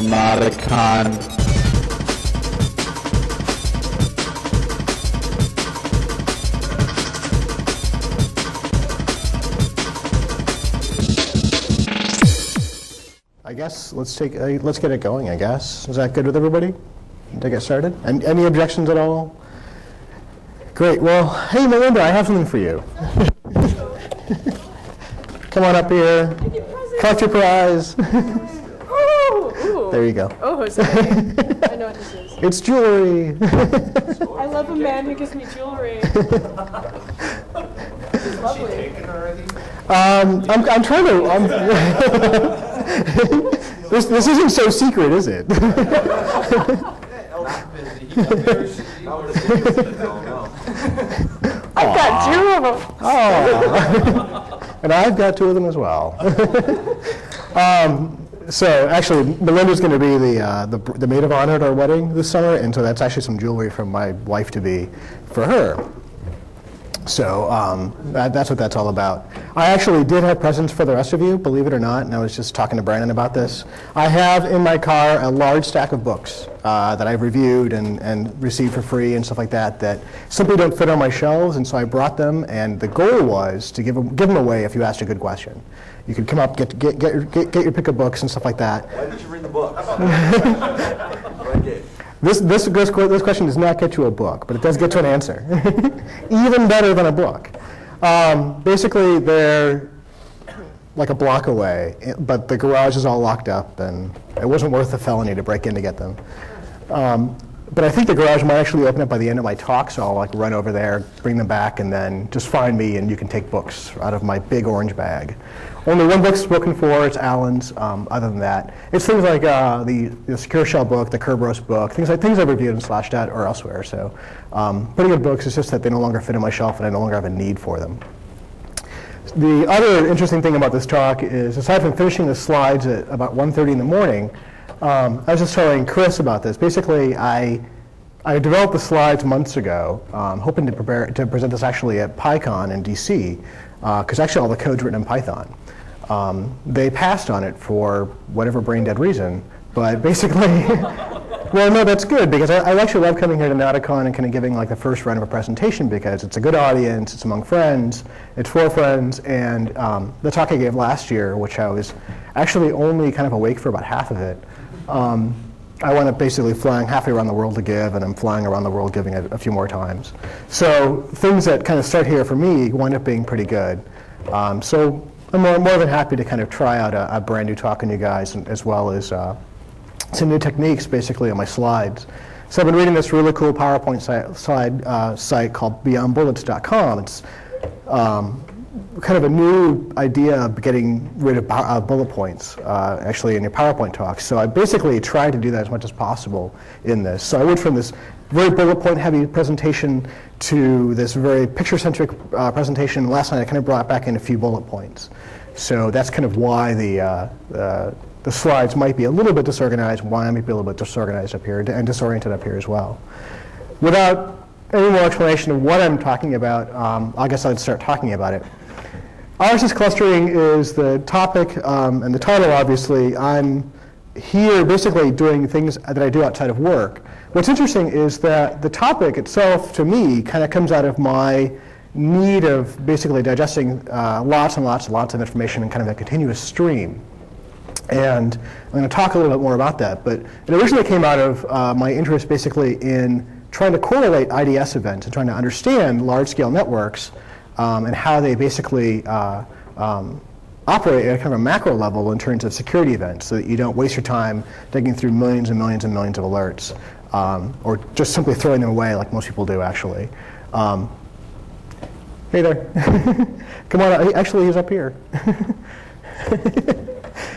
Natacon. I guess let's get it going, I guess. Is that good with everybody to get started? And any objections at all? Great. Well, hey, Melinda, I have something for you. Come on up here. Collect your prize. Ooh. There you go. Oh, sorry. I know what this is. It's jewelry. I love a man who gives me jewelry. This is lovely. Is she taken already? I'm trying to. This isn't so secret, is it? I've got two of them. Oh. And I've got two of them as well. So actually, Melinda's going to be the maid of honor at our wedding this summer, and so that's actually some jewelry from my wife to be for her. So that's what that's all about. I actually did have presents for the rest of you, believe it or not, and I was just talking to Brandon about this. I have in my car a large stack of books that I've reviewed and received for free and stuff like that that simply don't fit on my shelves, and so I brought them, and the goal was to give them away if you asked a good question. You could come up, get your pick of books and stuff like that. Why did you read the books? This question does not get you a book, but it does get to an answer. Even better than a book. Basically, they're like a block away, but the garage is all locked up, and it wasn't worth the felony to break in to get them. But I think the garage might actually open up by the end of my talk, so I'll like run over there, bring them back, and then just find me, and you can take books out of my big orange bag. Only one book's spoken for, it's Alan's. Other than that, it's things like the Secure Shell book, the Kerberos book, things I've reviewed in Slashdot or elsewhere. So pretty good books, it's just that they no longer fit on my shelf and I no longer have a need for them. The other interesting thing about this talk is, aside from finishing the slides at about 1:30 in the morning, I was just telling Chris about this. Basically, I developed the slides months ago, hoping to present this actually at PyCon in DC, because actually all the code's written in Python. They passed on it for whatever brain dead reason, but basically, well, no, that's good, because I actually love coming here to Natacon and kind of giving like the first run of a presentation, because it's a good audience, it's among friends, it's for friends, and the talk I gave last year, which I was actually only kind of awake for about half of it, I wound up basically flying halfway around the world to give, and I'm flying around the world giving a few more times. So things that kind of start here for me wind up being pretty good. So I'm more than happy to kind of try out a brand new talk on you guys, and, as well as some new techniques basically on my slides. So I've been reading this really cool PowerPoint site called BeyondBullets.com. It's kind of a new idea of getting rid of bullet points, actually, in your PowerPoint talks. So I basically tried to do that as much as possible in this. So I went from this very bullet point heavy presentation to this very picture-centric presentation. Last night I kind of brought back in a few bullet points. So that's kind of why the slides might be a little bit disorganized, why I might be a little bit disorganized up here and disoriented up here as well. Without any more explanation of what I'm talking about, I guess I'd start talking about it. RSS clustering is the topic and the title, obviously. I'm here basically doing things that I do outside of work. What's interesting is that the topic itself, to me, kind of comes out of my need of basically digesting lots and lots and lots of information in kind of a continuous stream. And I'm going to talk a little bit more about that. But it originally came out of my interest basically in trying to correlate IDS events and trying to understand large-scale networks and how they basically operate at kind of a macro level in terms of security events, so that you don't waste your time digging through millions and millions and millions of alerts, or just simply throwing them away like most people do, actually. Hey there. Come on out. Actually, he's up here.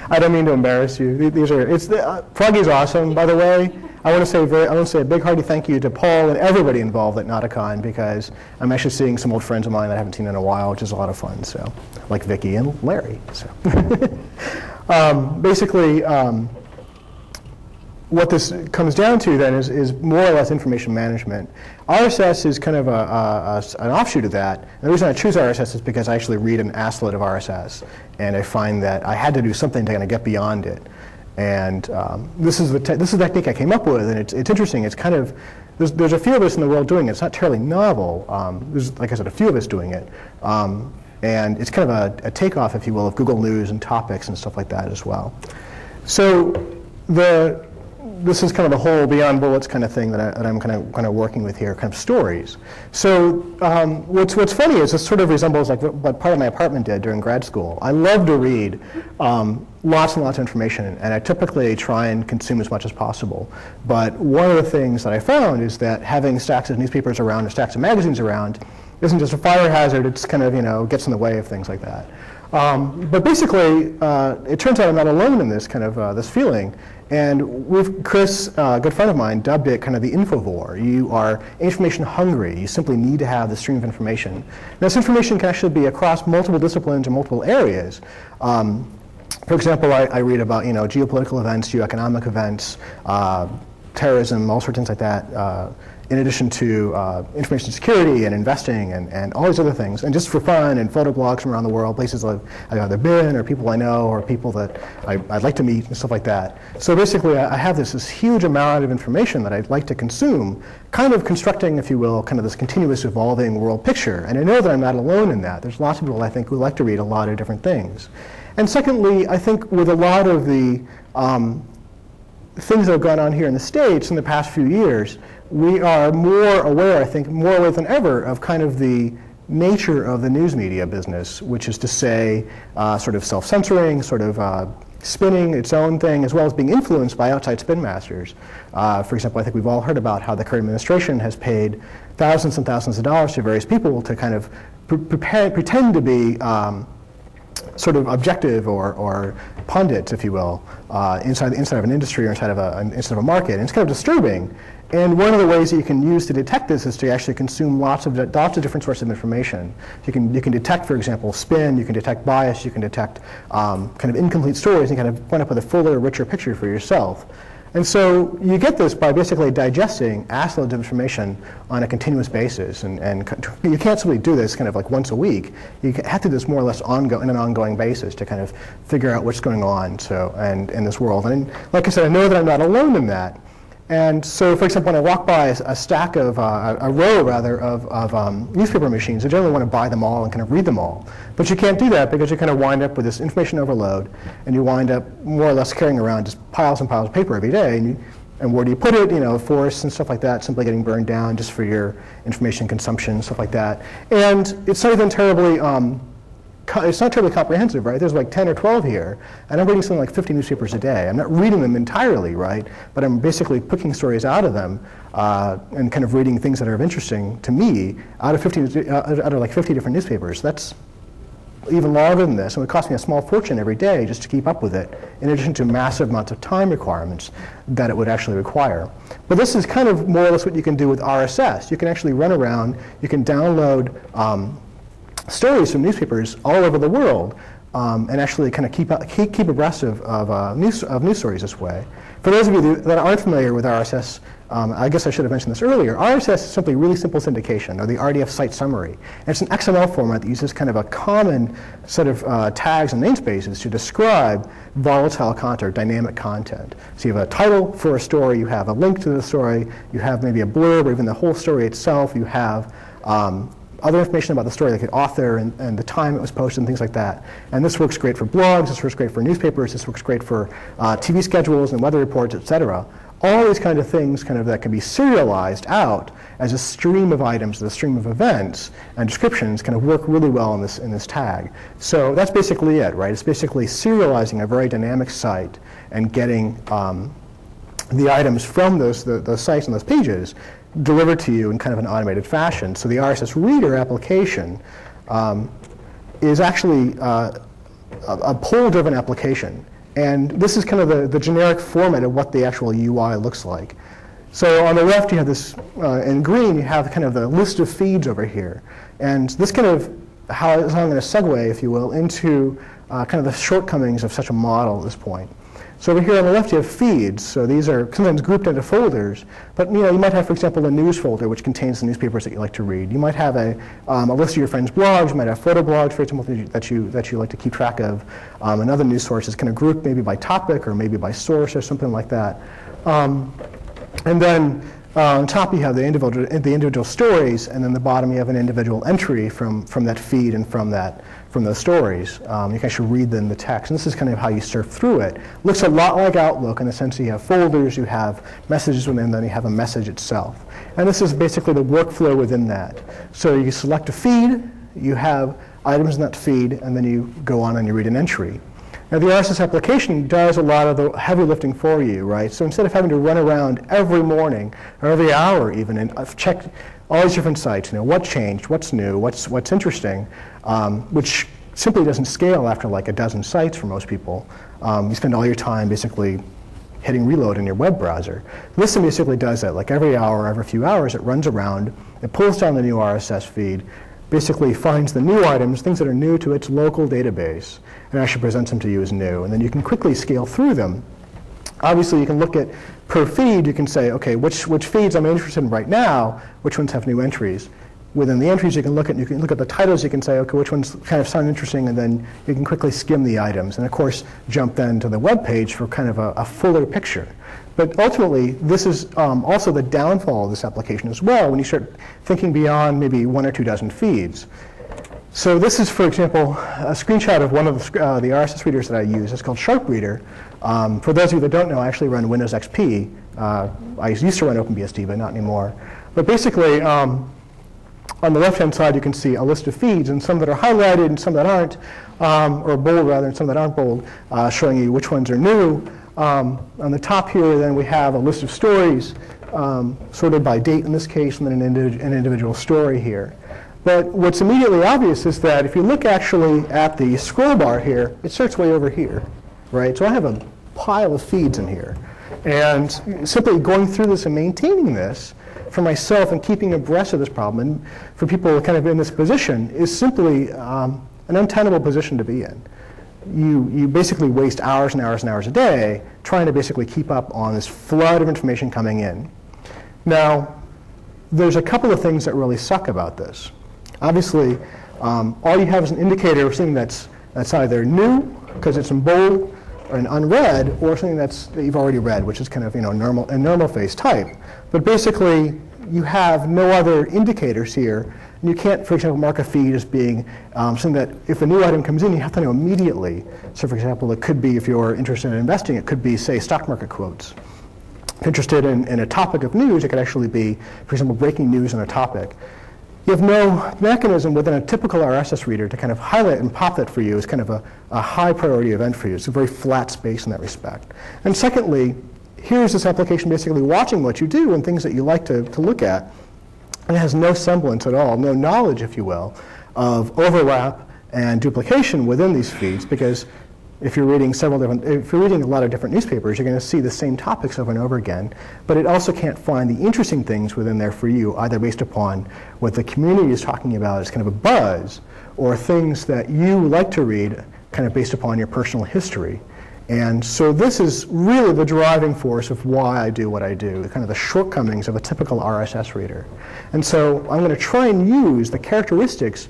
I don't mean to embarrass you. These are, it's the, Froggy's awesome, by the way. I want to say a big hearty thank you to Paul and everybody involved at Natacon, because I'm actually seeing some old friends of mine that I haven't seen in a while, which is a lot of fun. So, like Vicky and Larry. So, basically, what this comes down to then is more or less information management. RSS is kind of an offshoot of that. And the reason I choose RSS is because I actually read an asslet of RSS, and I find that I had to do something to kind of get beyond it. And this is the technique I came up with, and it's interesting. It's kind of, there's a few of us in the world doing it. It's not terribly novel. There's, like I said, a few of us doing it. And it's kind of a takeoff, if you will, of Google News and topics and stuff like that as well. So this is kind of the whole Beyond Bullets kind of thing that I'm kind of working with here, kind of stories. So what's funny is this sort of resembles like what part of my apartment did during grad school. I love to read lots and lots of information, and I typically try and consume as much as possible. But one of the things that I found is that having stacks of newspapers around or stacks of magazines around isn't just a fire hazard, it's kind of, you know, gets in the way of things like that. But basically, it turns out I'm not alone in this kind of this feeling. And Chris, a good friend of mine, dubbed it kind of the infovore. You are information hungry. You simply need to have the stream of information. And this information can actually be across multiple disciplines or multiple areas. For example, I read about, you know, geopolitical events, geoeconomic events, terrorism, all sorts of things like that. In addition to information security and investing and all these other things, and just for fun, and photo blogs from around the world, places I've either been, or people I know, or people that I'd like to meet, and stuff like that. So basically, I have this huge amount of information that I'd like to consume, kind of constructing, if you will, kind of this continuous evolving world picture. And I know that I'm not alone in that. There's lots of people, I think, who like to read a lot of different things. And secondly, I think with a lot of the things that have gone on here in the States in the past few years, we are more aware, I think, more aware than ever of kind of the nature of the news media business, which is to say sort of self-censoring, sort of spinning its own thing, as well as being influenced by outside spin masters. For example, I think we've all heard about how the current administration has paid thousands and thousands of dollars to various people to kind of pretend to be sort of objective or pundits, if you will, inside of an industry or inside of a market. And it's kind of disturbing. And one of the ways that you can use to detect this is to actually consume lots of different sources of information. You can detect, for example, spin. You can detect bias. You can detect kind of incomplete stories, and kind of wind up with a fuller, richer picture for yourself. And so you get this by basically digesting ass loads of information on a continuous basis. And you can't simply do this kind of like once a week. You have to do this more or less on an ongoing basis to kind of figure out what's going on and in this world. And like I said, I know that I'm not alone in that. And so, for example, when I walk by a stack of, a row, rather, of newspaper machines, I generally want to buy them all and kind of read them all. But you can't do that because you kind of wind up with this information overload, and you wind up more or less carrying around just piles and piles of paper every day. And where do you put it? You know, forests and stuff like that simply getting burned down just for your information consumption, stuff like that. And it's not even terribly... It's not terribly comprehensive, right? There's like 10 or 12 here, and I'm reading something like 50 newspapers a day. I'm not reading them entirely, right? But I'm basically picking stories out of them and kind of reading things that are of interesting to me out of like 50 different newspapers. That's even longer than this, and it would cost me a small fortune every day just to keep up with it, in addition to massive amounts of time requirements that it would actually require. But this is kind of more or less what you can do with RSS. You can actually run around, you can download stories from newspapers all over the world, and actually kind of keep abreast of news stories this way. For those of you that aren't familiar with RSS, I guess I should have mentioned this earlier. RSS is simply really simple syndication, or the RDF site summary. And it's an XML format that uses kind of a common set of tags and namespaces to describe volatile content or dynamic content. So you have a title for a story, you have a link to the story, you have maybe a blurb or even the whole story itself, you have other information about the story, like the author and the time it was posted and things like that. And this works great for blogs, this works great for newspapers, this works great for TV schedules and weather reports, et cetera. All these kind of things kind of that can be serialized out as a stream of items, as a stream of events and descriptions kind of work really well in this tag. So that's basically it, right? It's basically serializing a very dynamic site and getting the items from those sites and those pages delivered to you in kind of an automated fashion. So the RSS Reader application is actually a pull-driven application. And this is kind of the generic format of what the actual UI looks like. So on the left, you have this, in green, you have kind of the list of feeds over here. And this kind of how I'm going to segue, if you will, into kind of the shortcomings of such a model at this point. So over here on the left you have feeds, so these are sometimes grouped into folders, but you might have, for example, a news folder which contains the newspapers that you like to read. You might have a list of your friends' blogs, you might have photo blogs, for example, that you like to keep track of, and other news sources kind of grouped maybe by topic or maybe by source or something like that. And then on top you have the individual stories, and then the bottom you have an individual entry from that feed and from those stories. You can actually read them the text, and this is kind of how you surf through it. Looks a lot like Outlook in the sense that you have folders, you have messages within, and then you have a message itself. And this is basically the workflow within that. So you select a feed, you have items in that feed, and then you go on and you read an entry. Now, the RSS application does a lot of the heavy lifting for you, right? So instead of having to run around every morning or every hour even, and I've checked all these different sites, what changed, what's new, what's interesting, which simply doesn't scale after like a dozen sites for most people. You spend all your time basically hitting reload in your web browser. This basically does that. Like every hour, every few hours, it runs around, it pulls down the new RSS feed, basically finds the new items, things that are new to its local database, and actually presents them to you as new. And then you can quickly scale through them. Obviously, you can look at per feed. You can say, OK, which feeds I'm interested in right now, which ones have new entries. Within the entries, you can look at the titles. You can say, OK, which ones kind of sound interesting, and then you can quickly skim the items. And of course, jump then to the web page for kind of a fuller picture. But ultimately, this is also the downfall of this application as well, when you start thinking beyond maybe one or two dozen feeds. So this is, for example, a screenshot of one of the RSS readers that I use. It's called SharpReader. For those of you that don't know, I actually run Windows XP. I used to run OpenBSD, but not anymore. But basically, on the left-hand side, you can see a list of feeds, and some that are highlighted and some that aren't, or bold rather, and some that aren't bold, showing you which ones are new. On the top here, then we have a list of stories, sorted by date in this case, and then an individual story here. But what's immediately obvious is that if you look actually at the scroll bar here, it starts way over here, right? So I have a pile of feeds in here. And simply going through this and maintaining this for myself and keeping abreast of this problem, and for people kind of in this position, is simply an untenable position to be in. You basically waste hours and hours and hours a day trying to basically keep up on this flood of information coming in. Now, there's a couple of things that really suck about this. Obviously, all you have is an indicator of something that's either new, because it's in bold, or in unread, or something that you've already read, which is kind of a normal phase type. But basically, you have no other indicators here. And you can't, for example, mark a feed as being something that if a new item comes in, you have to know immediately. So for example, it could be, if you're interested in investing, it could be, say, stock market quotes. If interested in a topic of news, it could actually be, for example, breaking news on a topic. You have no mechanism within a typical RSS reader to kind of highlight and pop that for you as kind of a high priority event for you. It's a very flat space in that respect. And secondly, here's this application basically watching what you do and things that you like to look at. And it has no semblance at all, no knowledge, if you will, of overlap and duplication within these feeds, because if you're reading a lot of different newspapers, you're going to see the same topics over and over again. But it also can't find the interesting things within there for you, either based upon what the community is talking about as kind of a buzz, or things that you like to read kind of based upon your personal history. And so this is really the driving force of why I do what I do, kind of the shortcomings of a typical RSS reader. And so I'm going to try and use the characteristics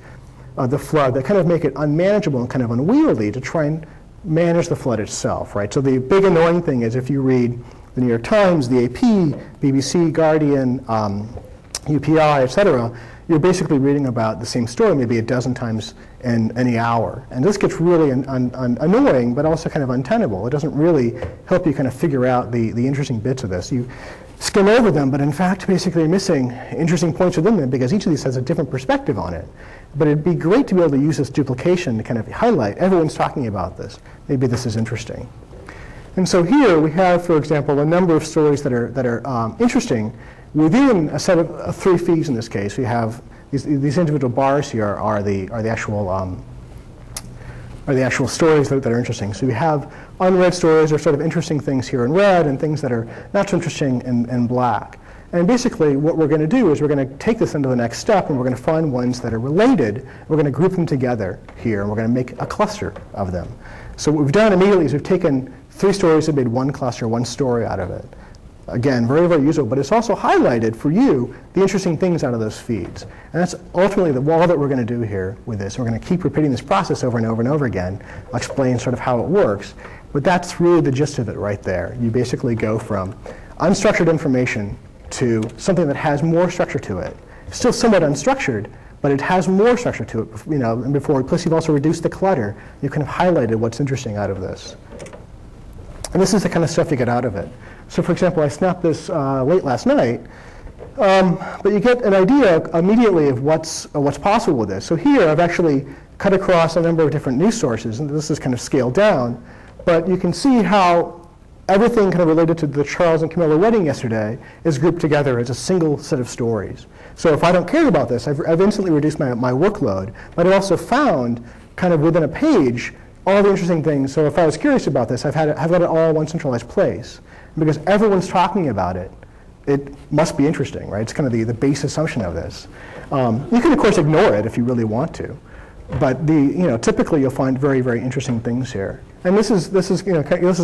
of the flood that kind of make it unmanageable and kind of unwieldy to try and manage the flood itself, right? So the big annoying thing is if you read the New York Times, the AP, BBC, Guardian, UPI, et cetera, you're basically reading about the same story maybe a dozen times in any hour. And this gets really annoying, but also kind of untenable. It doesn't really help you kind of figure out the interesting bits of this. You skim over them, but in fact, basically you're missing interesting points within them, because each of these has a different perspective on it. But it'd be great to be able to use this duplication to kind of highlight, everyone's talking about this. Maybe this is interesting. And so here we have, for example, a number of stories that are interesting within a set of three feeds in this case. We have these individual bars here are the actual stories that are interesting. So we have unread stories, or sort of interesting things here in red, and things that are not so interesting in black. And basically what we're going to do is we're going to take this into the next step, and we're going to find ones that are related. We're going to group them together here, and we're going to make a cluster of them. So what we've done immediately is we've taken Three stories have made one cluster, one story out of it. Again, very, very useful, but it's also highlighted for you the interesting things out of those feeds. And that's ultimately the wall that we're going to do here with this. We're going to keep repeating this process over and over and over again. I'll explain sort of how it works, but that's really the gist of it right there. You basically go from unstructured information to something that has more structure to it. Still somewhat unstructured, but it has more structure to it, you know, and before. Plus, you've also reduced the clutter. You kind of highlighted what's interesting out of this. And this is the kind of stuff you get out of it. So for example, I snapped this late last night, but you get an idea immediately of what's possible with this. So here I've actually cut across a number of different news sources, and this is kind of scaled down, but you can see how everything kind of related to the Charles and Camilla wedding yesterday is grouped together as a single set of stories. So if I don't care about this, I've instantly reduced my workload, but I've also found kind of within a page all the interesting things. So if I was curious about this, I've got it all in one centralized place. Because everyone's talking about it, it must be interesting, right? It's kind of the base assumption of this. You can, of course, ignore it if you really want to, but typically you'll find very, very interesting things here. And this is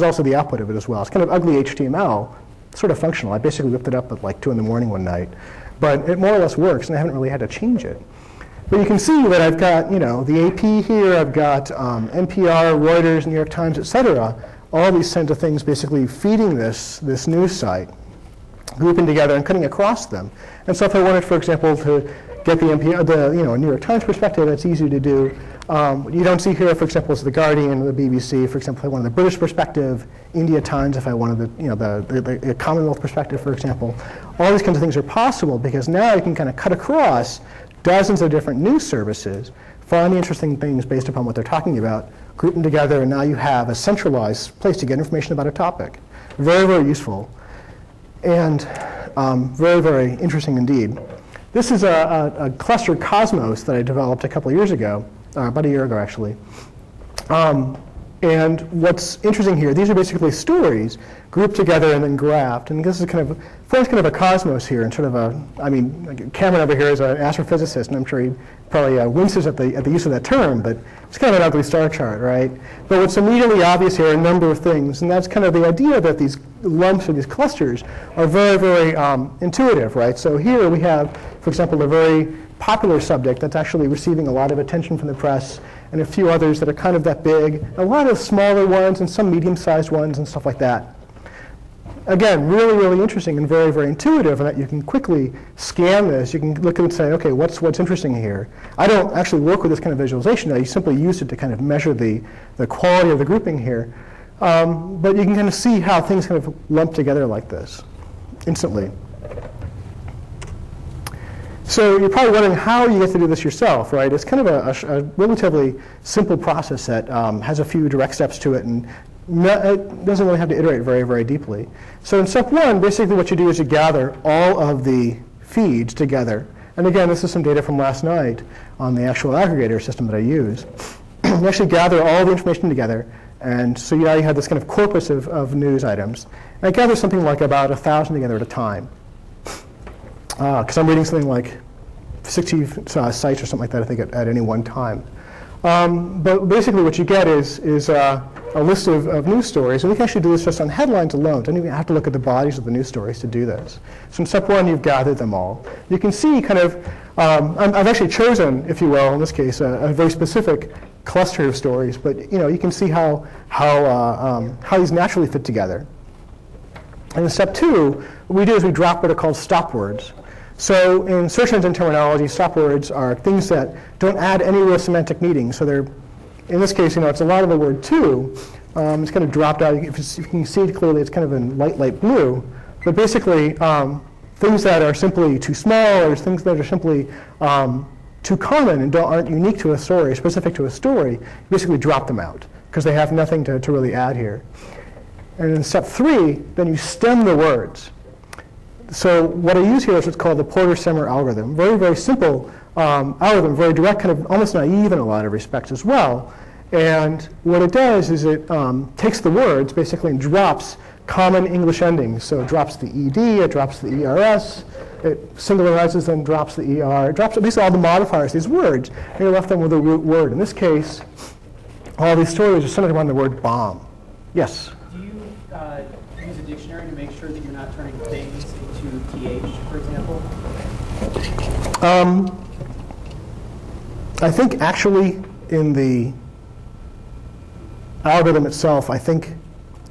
also the output of it as well. It's kind of ugly HTML, sort of functional. I basically whipped it up at like 2 in the morning one night, but it more or less works, and I haven't really had to change it. But you can see that I've got the AP here, I've got NPR, Reuters, New York Times, etc. All these kinds of things basically feeding this news site, grouping together and cutting across them. And so if I wanted, for example, to get the NPR, New York Times perspective, that's easy to do. What you don't see here, for example, is the Guardian, the BBC. For example, if I wanted the British perspective, India Times, if I wanted the Commonwealth perspective, for example. All these kinds of things are possible because now you can kind of cut across dozens of different news services, find interesting things based upon what they're talking about, group them together, and now you have a centralized place to get information about a topic. Very, very useful, and very, very interesting indeed. This is a cluster Cosmos that I developed a couple of years ago, about a year ago actually. And what's interesting here, these are basically stories grouped together and then graphed. And this is forms a cosmos here, and sort of Cameron over here is an astrophysicist, and I'm sure he probably winces at the use of that term, but it's kind of an ugly star chart, right? But what's immediately obvious here are a number of things, and that's kind of the idea that these lumps or these clusters are very, very intuitive, right? So here we have, for example, a very popular subject that's actually receiving a lot of attention from the press, and a few others that are kind of that big, a lot of smaller ones and some medium-sized ones and stuff like that. Again, really, really interesting and very, very intuitive in that you can quickly scan this. You can look at it and say, okay, what's interesting here? I don't actually work with this kind of visualization. I simply use it to kind of measure the quality of the grouping here. But you can kind of see how things kind of lump together like this instantly. So you're probably wondering how you get to do this yourself, right? It's kind of a relatively simple process that has a few direct steps to it, and it doesn't really have to iterate very, very deeply. So in step one, basically what you do is you gather all of the feeds together. And again, this is some data from last night on the actual aggregator system that I use. You actually gather all the information together, and so now you have this kind of corpus of news items. And I gather something like about 1,000 together at a time. Because I'm reading something like 60 sites or something like that, I think, at any one time. But basically what you get is a list of news stories. And we can actually do this just on headlines alone. Don't even have to look at the bodies of the news stories to do this. So in step one, you've gathered them all. You can see kind of, I've actually chosen, if you will, in this case, a very specific cluster of stories. But you can see how these naturally fit together. And in step two, what we do is we drop what are called stop words. So in search engine terminology, stop words are things that don't add any real semantic meaning. So they're, in this case, it's a lot of the word to. It's kind of dropped out. If you can see it clearly, it's kind of in light blue. But basically, things that are simply too small, or things that are simply too common and aren't unique to a story, specific to a story, basically drop them out, because they have nothing to really add here. And in step three, then you stem the words. So what I use here is what's called the Porter Stemmer algorithm. Very, very simple algorithm, very direct, kind of almost naive in a lot of respects as well. And what it does is it takes the words basically and drops common English endings. So it drops the ED, it drops the ERS, it singularizes them, drops the ER, it drops at least all the modifiers, these words, and you're left them with a root word. In this case, all these stories are centered around the word bomb. Yes? use a dictionary to make sure that you're not turning things into th, for example? I think actually in the algorithm itself, I think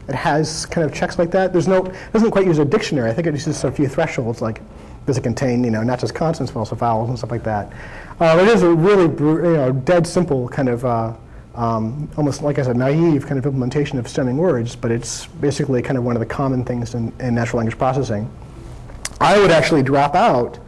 it has kind of checks like that. There's no, it doesn't quite use a dictionary. I think it uses a few thresholds, like does it contain, you know, not just constants but also vowels and stuff like that. It is a really, you know, dead simple kind of, almost like I said, naive kind of implementation of stemming words, but it's basically kind of one of the common things in natural language processing. I would actually drop out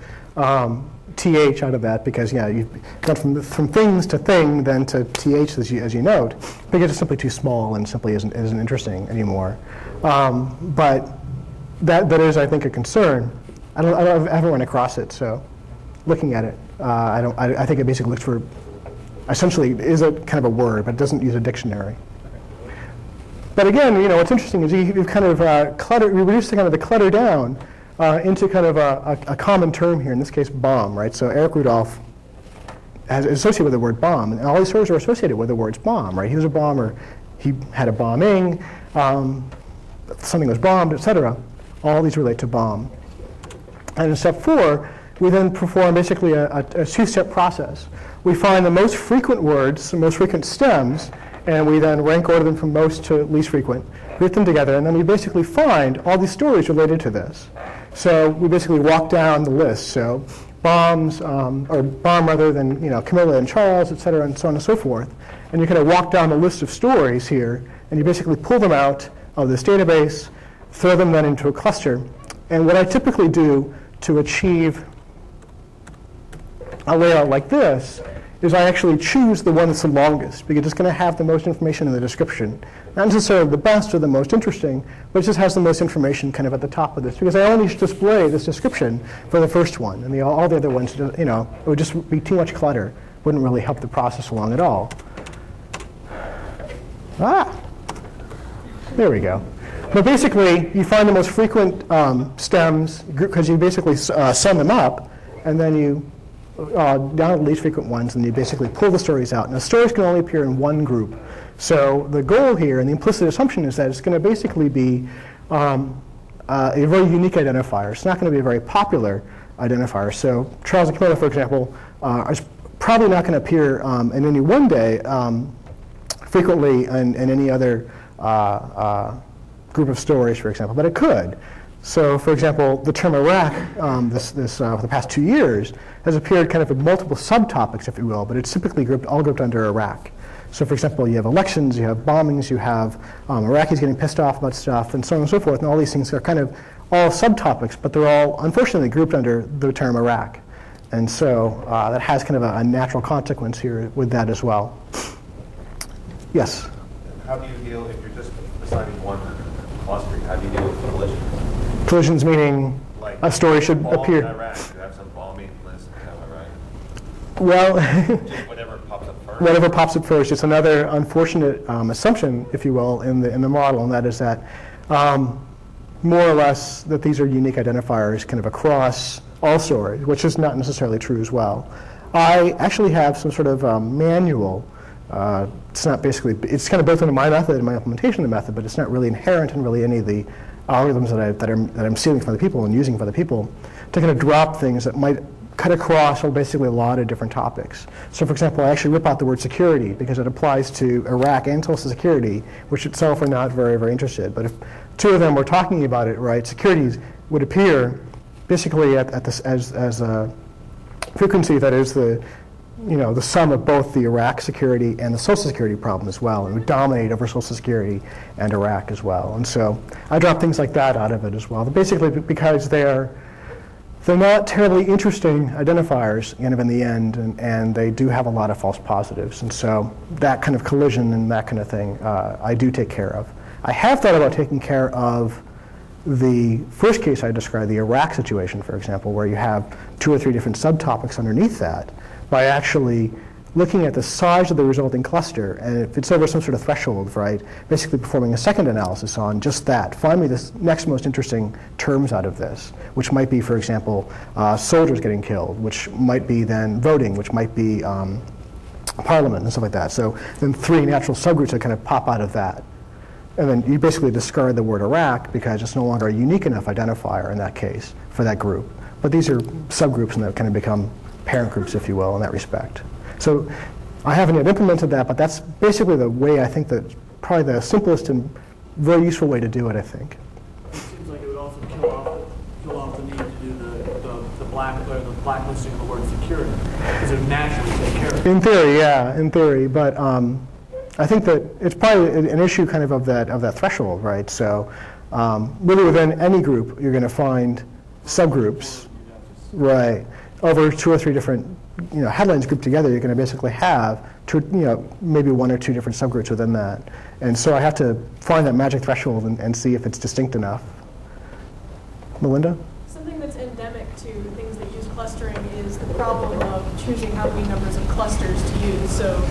th out of that because, yeah, you've gone from things to thing, then to th, as you note, because it's simply too small and simply isn't interesting anymore. But that is, I think, a concern. I don't ever run across it, so looking at it, I think it basically looks for, essentially, is a kind of a word, but it doesn't use a dictionary. But again, you know, what's interesting is you've kind of you reduce the kind of the clutter down into kind of a common term here, in this case, bomb, right? So Eric Rudolph is associated with the word bomb, and all these words are associated with the words bomb, right? He was a bomber, he had a bombing, something was bombed, etc. All these relate to bomb. And in step 4, we then perform basically a two-step process. We find the most frequent words, the most frequent stems, and we then rank order them from most to least frequent, group them together, and then we basically find all these stories related to this. So we basically walk down the list. So bombs, or bomb rather than, you know, Camilla and Charles, et cetera, and so on and so forth. And you kind of walk down the list of stories here, and you basically pull them out of this database, throw them then into a cluster. And what I typically do to achieve a layout like this is I actually choose the one that's the longest, because it's going to have the most information in the description. Not necessarily the best or the most interesting, but it just has the most information kind of at the top of this, because I only display this description for the first one, and all the other ones, you know, it would just be too much clutter. Wouldn't really help the process along at all. Ah, there we go. But basically, you find the most frequent stems, because you basically sum them up, and then you down to the least frequent ones, and you basically pull the stories out. Now, stories can only appear in one group. So the goal here, and the implicit assumption, is that it's going to basically be a very unique identifier. It's not going to be a very popular identifier. So Charles and Camilla, for example, are probably not going to appear in any one day frequently in any other group of stories, for example, but it could. So, for example, the term Iraq, for the past 2 years, has appeared kind of in multiple subtopics, if you will, but it's typically all grouped under Iraq. So, for example, you have elections, you have bombings, you have Iraqis getting pissed off about stuff, and so on and so forth, and all these things are kind of all subtopics, but they're all, unfortunately, grouped under the term Iraq. And so that has kind of a natural consequence here with that as well. Yes? How do you deal, if you're just assigning one cluster, how do you deal with coalitions? Collisions meaning like a story should appear. Iraq, you have some bombing list in Iraq. Well, just whatever pops up first. Whatever pops up first. It's another unfortunate assumption, if you will, in the model, and that is that more or less that these are unique identifiers, kind of across all stories, which is not necessarily true as well. I actually have some sort of manual. It's not basically. It's kind of built into my method, and my implementation of the method, but it's not really inherent in really any of the algorithms that I'm stealing from other people and using for other people, to kind of drop things that might cut across basically a lot of different topics. So, for example, I actually rip out the word security because it applies to Iraq and social security, which itself are not very, very interested. But if two of them were talking about it, right, security would appear basically at this as a frequency that is the, you know, the sum of both the Iraq security and the social security problem as well, and would dominate over social security and Iraq as well. And so I drop things like that out of it as well, but basically because they're not terribly interesting identifiers kind of in the end, and they do have a lot of false positives. And so that kind of collision and that kind of thing I do take care of. I have thought about taking care of the first case I described, the Iraq situation, for example, where you have 2 or 3 different subtopics underneath that, by actually looking at the size of the resulting cluster, and if it's over some sort of threshold, right, basically performing a second analysis on just that. Find me the next most interesting terms out of this, which might be, for example, soldiers getting killed, which might be then voting, which might be parliament and stuff like that. So then 3 natural subgroups that kind of pop out of that. and then you basically discard the word Iraq because it's no longer a unique enough identifier in that case for that group. But these are subgroups and that kind of become parent groups, if you will, in that respect. So I haven't yet implemented that, but that's basically the way I think that probably the simplest and very useful way to do it, I think. It seems like it would also kill off the need to do the blacklisting of the word security, because it would naturally take care of it. In theory, yeah, in theory. But I think that it's probably an issue kind of that threshold, right? So really within any group, you're going to find subgroups, right, over 2 or 3 different headlines grouped together. You're going to basically have maybe 1 or 2 different subgroups within that. And so I have to find that magic threshold and see if it's distinct enough. Melinda? Something that's endemic to things that use clustering is the problem of choosing how many numbers of clusters to use. So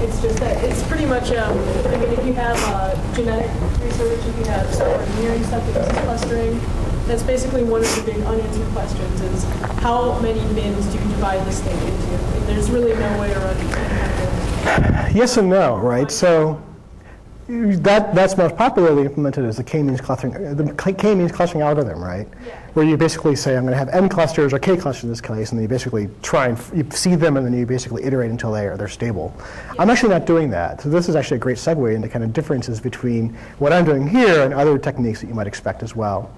it's just that it's pretty much, I mean, if you have genetic research, if you have software engineering stuff that uses clustering, that's basically one of the big unanswered questions is how many bins do you divide this thing into? And there's really no way around it. Yes and no, right? So that's most popularly implemented as the k-means clustering, algorithm, right? Yeah. Where you basically say, I'm going to have n clusters or k clusters in this case, and then you basically try and you see them, and then you basically iterate until they're stable. Yeah. I'm actually not doing that. So this is actually a great segue into kind of differences between what I'm doing here and other techniques that you might expect as well.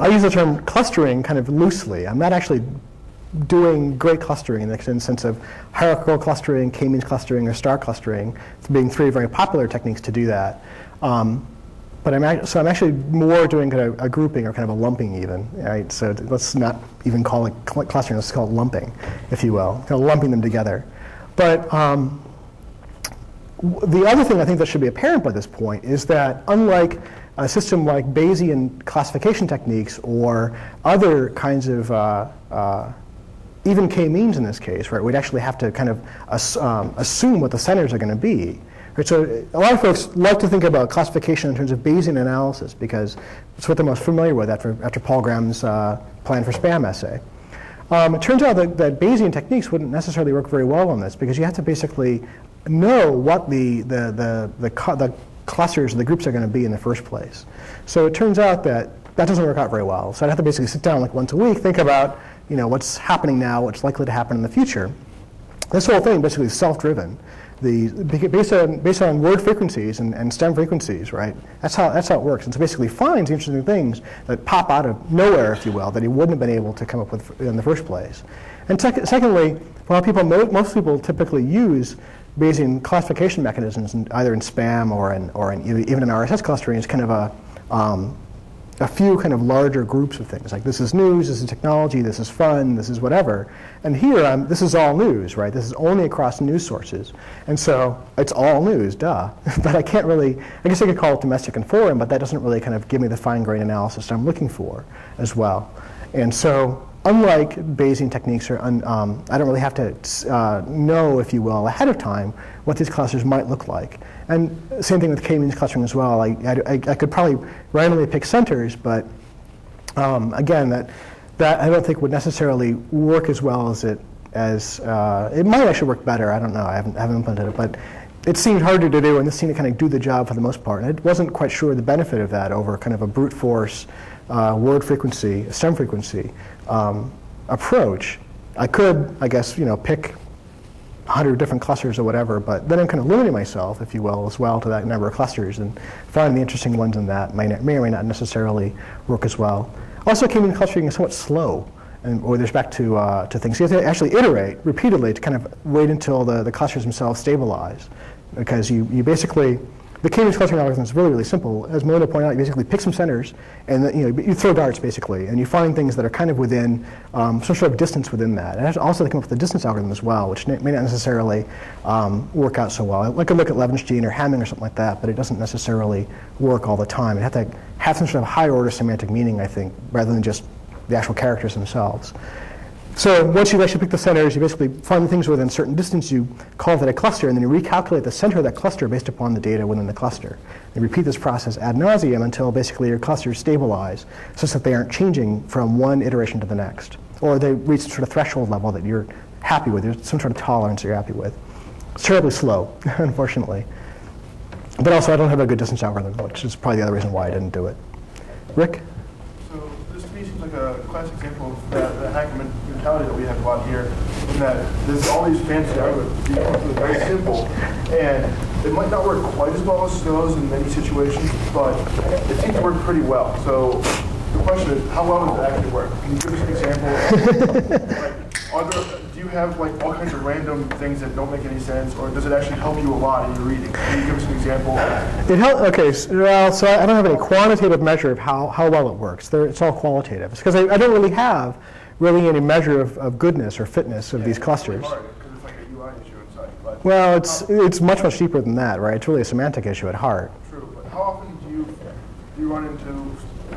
I use the term clustering kind of loosely. I'm not actually doing great clustering in the sense of hierarchical clustering, k-means clustering, or star clustering, being 3 very popular techniques to do that. So I'm actually more doing kind of a grouping or kind of a lumping even. Right? So let's not even call it clustering. Let's call it lumping, if you will, kind of lumping them together. But the other thing I think that should be apparent by this point is that unlike a system like Bayesian classification techniques or other kinds of, even k-means in this case, right? We'd actually have to kind of assume what the centers are going to be. Right? So a lot of folks like to think about classification in terms of Bayesian analysis because it's what they're most familiar with after Paul Graham's plan for spam essay. It turns out that Bayesian techniques wouldn't necessarily work very well on this because you have to basically know what the clusters and the groups are going to be in the first place. So it turns out that doesn't work out very well. So I'd have to basically sit down like once a week, think about what's happening now, what's likely to happen in the future. This whole thing basically is self-driven. Based on word frequencies and stem frequencies, right? That's how it works. And so basically finds interesting things that pop out of nowhere, if you will, that he wouldn't have been able to come up with in the first place. And secondly, while most people typically use Bayesian classification mechanisms, either in spam or even in RSS clustering, is kind of a few kind of larger groups of things. Like this is news, this is technology, this is fun, this is whatever. And here, this is all news, right? This is only across news sources. And so it's all news, duh. But I can't really, I guess I could call it domestic and foreign, but that doesn't really kind of give me the fine-grained analysis I'm looking for as well. And so unlike Bayesian techniques, I don't really have to know, if you will, ahead of time what these clusters might look like. And same thing with k-means clustering as well. I could probably randomly pick centers, but again, that I don't think would necessarily work as well as it might actually work better. I don't know. I haven't implemented it, but it seemed harder to do, and this seemed to kind of do the job for the most part. And I wasn't quite sure the benefit of that over kind of a brute force word frequency, stem frequency approach. I could, I guess, pick 100 different clusters or whatever, but then I'm kind of limiting myself, if you will, as well to that number of clusters, and finding the interesting ones in that may or may not necessarily work as well. Also, k-means clustering is somewhat slow with respect to things. You have to actually iterate repeatedly to kind of wait until the clusters themselves stabilize, because you basically, the k-means clustering algorithm is really, really simple. As Melinda pointed out, you basically pick some centers, and you throw darts, basically, and you find things that are kind of within some sort of distance within that. And also, they come up with the distance algorithm as well, which may not necessarily work out so well. I could look at Levenstein or Hamming or something like that, but it doesn't necessarily work all the time. It has to have some sort of higher-order semantic meaning, I think, rather than just the actual characters themselves. So once you actually pick the centers, you basically find things within a certain distance. You call that a cluster, and then you recalculate the center of that cluster based upon the data within the cluster. You repeat this process ad nauseum until basically your clusters stabilize, such that they aren't changing from one iteration to the next, or they reach some sort of threshold level that you're happy with. There's some sort of tolerance that you're happy with. It's terribly slow, unfortunately. But also, I don't have a good distance algorithm, which is probably the other reason why I didn't do it. Rick? So this to me seems like a classic example of the hacker mentality that we have a lot here, in that there's all these fancy algorithms. These are very simple, and it might not work quite as well as those in many situations, but it seems to work pretty well. So the question is, how well does it actually work? Can you give us an example? Of, like, do you have like all kinds of random things that don't make any sense, or does it actually help you a lot in your reading? Can you give us an example? It helps. Okay, so I don't have any quantitative measure of how well it works. It's all qualitative. It's because I don't really have any measure of goodness or fitness of these clusters. Really hard, because it's like a UI issue inside, but well, it's much deeper than that, right? It's really a semantic issue at heart. True, but how often do you run into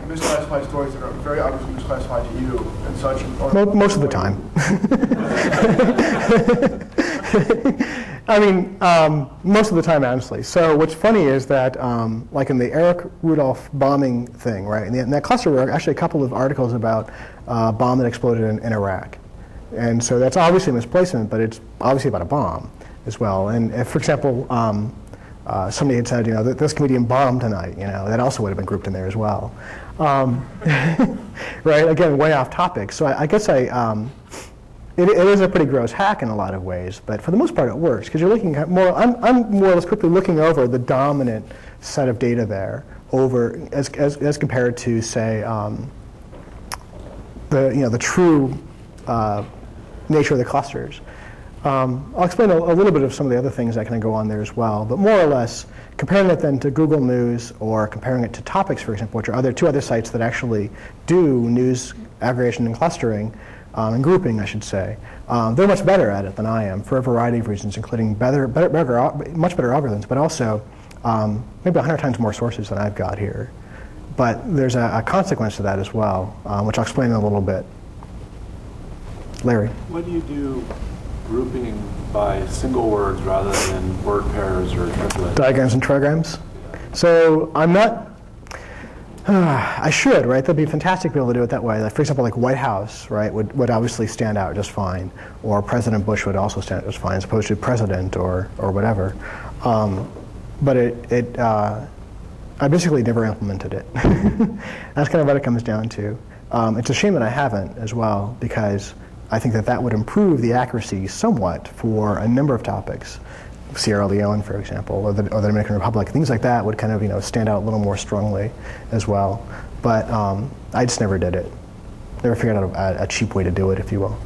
misclassified stories that are very obviously misclassified to you and such? Most of the time. I mean, most of the time, honestly. So what's funny is that, like in the Eric Rudolph bombing thing, right? In that cluster were actually a couple of articles about a bomb that exploded in Iraq. And so that's obviously misplacement, but it's obviously about a bomb as well. And if, for example, somebody had said, you know, this comedian bombed tonight, you know, that also would have been grouped in there as well. Right? Again, way off topic. So I guess it is a pretty gross hack in a lot of ways, but for the most part it works, because you're looking at more, I'm more or less quickly looking over the dominant set of data there over as compared to, say, the true nature of the clusters. I'll explain a little bit of some of the other things that can go on there as well, but more or less comparing it then to Google News or comparing it to Topics, for example, which are two other sites that actually do news aggregation and clustering and grouping, I should say. They're much better at it than I am for a variety of reasons, including much better algorithms, but also maybe 100 times more sources than I've got here. But there's a consequence to that as well, which I'll explain in a little bit. Larry? What do you do grouping by single words rather than word pairs or triplets? Diagrams and trigrams. So I'm not, I should, right? That'd be fantastic to be able to do it that way. Like, for example, like White House, right, would obviously stand out just fine. Or President Bush would also stand out just fine, as opposed to President or whatever. But I basically never implemented it. That's kind of what it comes down to. It's a shame that I haven't as well, because I think that would improve the accuracy somewhat for a number of topics. Sierra Leone, for example, or the Dominican Republic. Things like that would kind of, you know, stand out a little more strongly as well. But I just never did it. Never figured out a cheap way to do it, if you will.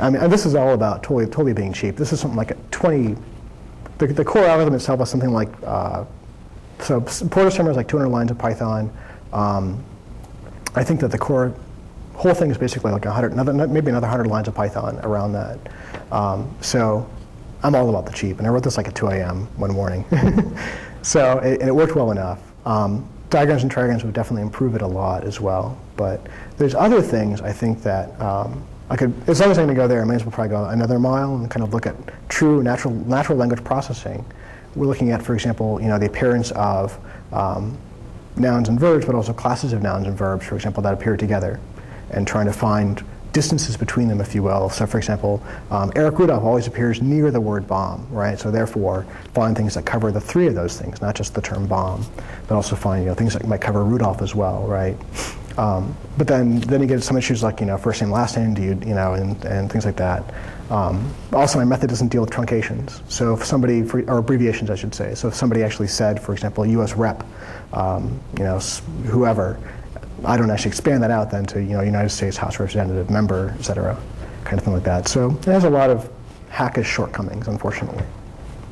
I mean, and this is all about totally being cheap. This is something like the core algorithm itself is something like, so Porter Stemmer is like 200 lines of Python. I think that the core whole thing is basically like 100, maybe another 100 lines of Python around that. So I'm all about the cheap, and I wrote this like at 2 a.m. one morning. So it worked well enough. Diagrams and trigrams would definitely improve it a lot as well. But there's other things I think that I could, as long as I'm going to go there, I might as well probably go another mile and kind of look at true natural language processing. We're looking at, for example, you know, the appearance of nouns and verbs, but also classes of nouns and verbs, for example, that appear together, and trying to find distances between them, if you will. So for example, Eric Rudolph always appears near the word bomb, right? So therefore, find things that cover the three of those things, not just the term bomb, but also find, you know, things that might cover Rudolph as well, right? But then you get some issues like, you know, first name, last name, and things like that. Also, my method doesn't deal with truncations. So if somebody, or abbreviations, I should say. So if somebody actually said, for example, U.S. rep, you know, whoever, I don't actually expand that out then to, you know, United States House Representative member, et cetera, kind of thing like that. So it has a lot of hackish shortcomings, unfortunately.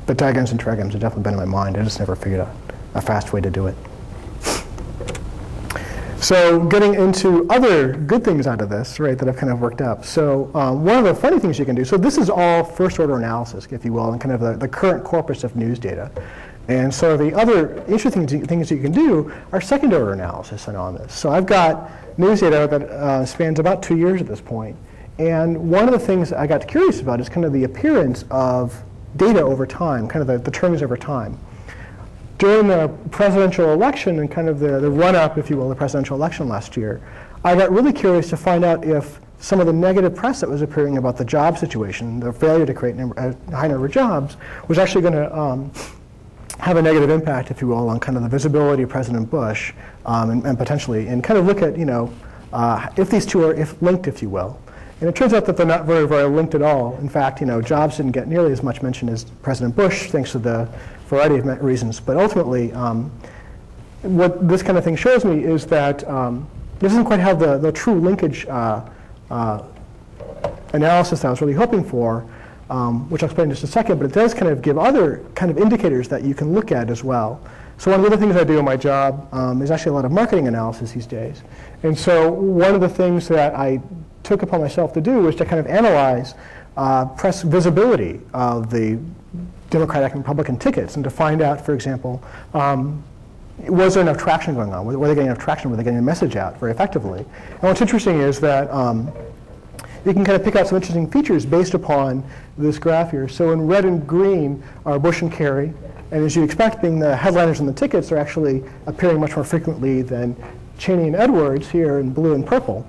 But diagrams and trigrams have definitely been in my mind. I just never figured out a fast way to do it. So getting into other good things out of this, right, that I've kind of worked up. So one of the funny things you can do, so this is all first-order analysis, if you will, and kind of the current corpus of news data. And so the other interesting things you can do are second-order analysis and on this. So I've got news data that spans about 2 years at this point. And one of the things I got curious about is kind of the appearance of data over time, kind of the terms over time. During the presidential election and kind of the run-up, if you will, the presidential election last year, I got really curious to find out if some of the negative press that was appearing about the job situation, the failure to create a high number of jobs, was actually going to have a negative impact, if you will, on kind of the visibility of President Bush, and potentially, and kind of look at, if these two are linked, if you will. And it turns out that they're not very, very linked at all. In fact, Jobs didn't get nearly as much mention as President Bush, thanks to the variety of reasons. But ultimately, what this kind of thing shows me is that this isn't quite how the true linkage analysis that I was really hoping for, which I'll explain in just a second, but it does kind of give other kind of indicators that you can look at as well. So one of the other things I do in my job is actually a lot of marketing analysis these days. And so one of the things that I took upon myself to do was to kind of analyze press visibility of the Democratic and Republican tickets, and to find out, for example, was there enough traction going on? Were they getting enough traction? Were they getting a message out very effectively? And what's interesting is that you can kind of pick out some interesting features based upon this graph here. So in red and green are Bush and Kerry. And as you'd expect, being the headliners and the tickets, are actually appearing much more frequently than Cheney and Edwards here in blue and purple.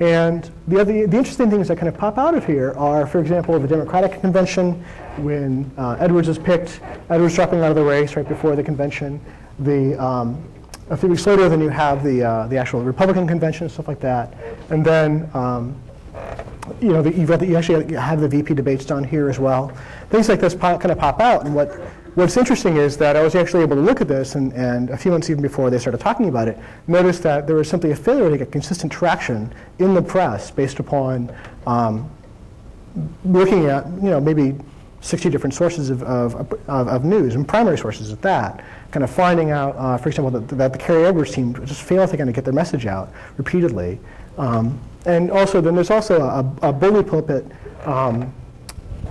And the interesting things that kind of pop out of here are, for example, the Democratic convention, when Edwards is picked, Edwards dropping out of the race right before the convention. A few weeks later, then you have the actual Republican convention, stuff like that. And then you actually have the VP debates done here as well. Things like this kind of pop out. And what's interesting is that I was actually able to look at this, and a few months even before they started talking about it, noticed that there was simply a failure to get consistent traction in the press based upon looking at maybe 60 different sources of news, and primary sources at that, kind of finding out, for example, that the Kerry Edwards team just failed to kind of get their message out repeatedly. And also, then there's also a bully pulpit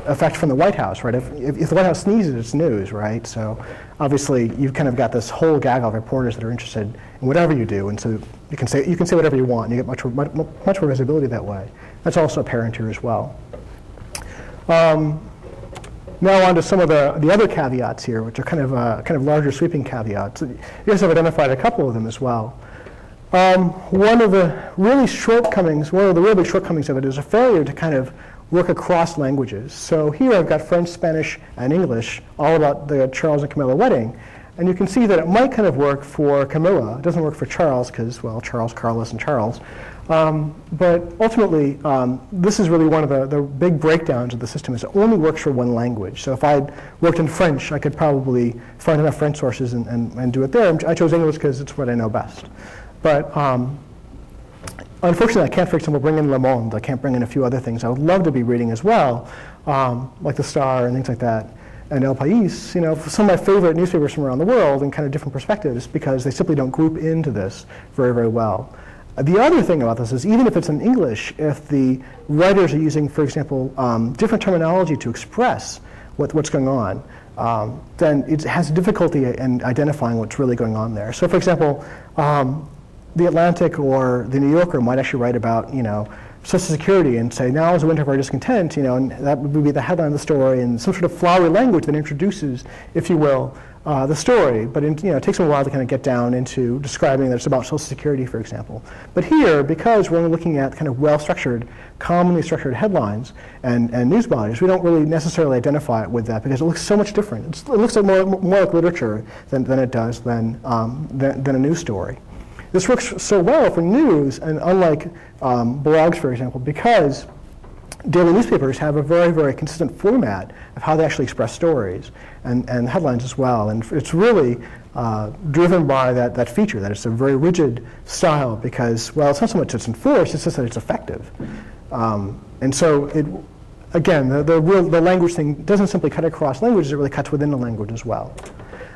effect from the White House, right? If the White House sneezes, it's news, right? So obviously, you've kind of got this whole gaggle of reporters that are interested in whatever you do, and so you can say whatever you want, and you get much more visibility that way. That's also apparent here as well. Now on to some of the other caveats here, which are kind of larger sweeping caveats. You guys have identified a couple of them as well. One of the really big shortcomings of it is a failure to kind of work across languages. So here I've got French, Spanish, and English, all about the Charles and Camilla wedding. And you can see that it might kind of work for Camilla. It doesn't work for Charles because, well, Charles, Carlos, and Charles. But ultimately, this is really one of the big breakdowns of the system, is it only works for one language. So if I worked in French, I could probably find enough French sources and do it there. I chose English because it's what I know best. But unfortunately, I can't, for example, bring in Le Monde. I can't bring in a few other things I would love to be reading as well, like The Star and things like that, and El País, some of my favorite newspapers from around the world, and kind of different perspectives, because they simply don't group into this very, very well. The other thing about this is, even if it's in English, if the writers are using, for example, different terminology to express what's going on, then it has difficulty in identifying what's really going on there. So, for example, The Atlantic or The New Yorker might actually write about, Social Security and say, now is the winter of our discontent, and that would be the headline of the story, and some sort of flowery language that introduces, if you will, the story. But it takes them a while to kind of get down into describing that it's about Social Security, for example. But here, because we're only looking at kind of well-structured, commonly structured headlines and news bodies, we don't really necessarily identify it with that because it looks so much different. It looks like more like literature than it does than a news story. This works so well for news, and unlike blogs, for example, because daily newspapers have a very, very consistent format of how they actually express stories and headlines as well. And it's really driven by that feature, that it's a very rigid style because, well, it's not so much it's enforced, it's just that it's effective. And so, again, the language thing doesn't simply cut across languages, it really cuts within the language as well.